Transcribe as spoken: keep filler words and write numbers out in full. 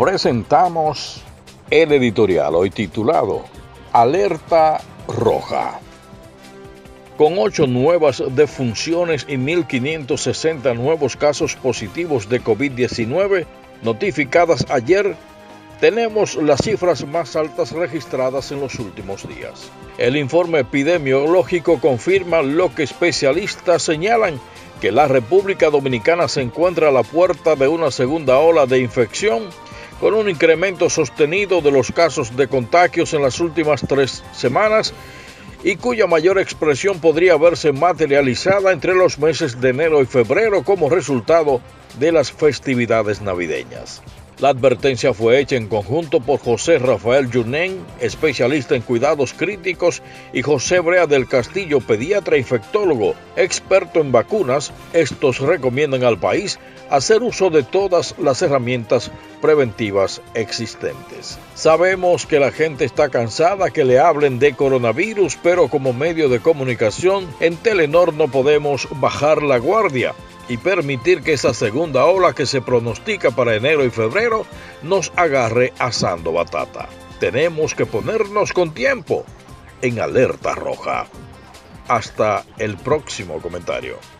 presentamos el editorial hoy titulado Alerta Roja. Con ocho nuevas defunciones y mil quinientos sesenta nuevos casos positivos de COVID diecinueve notificadas ayer, tenemos las cifras más altas registradas en los últimos días. El informe epidemiológico confirma lo que especialistas señalan, que la República Dominicana se encuentra a la puerta de una segunda ola de infección, con un incremento sostenido de los casos de contagios en las últimas tres semanas y cuya mayor expresión podría verse materializada entre los meses de enero y febrero como resultado de las festividades navideñas. La advertencia fue hecha en conjunto por José Rafael Yunén, especialista en cuidados críticos, y José Brea del Castillo, pediatra infectólogo, experto en vacunas. Estos recomiendan al país hacer uso de todas las herramientas preventivas existentes. Sabemos que la gente está cansada que le hablen de coronavirus, pero como medio de comunicación en Telenor no podemos bajar la guardia y permitir que esa segunda ola que se pronostica para enero y febrero nos agarre asando batata. Tenemos que ponernos con tiempo en alerta roja. Hasta el próximo comentario.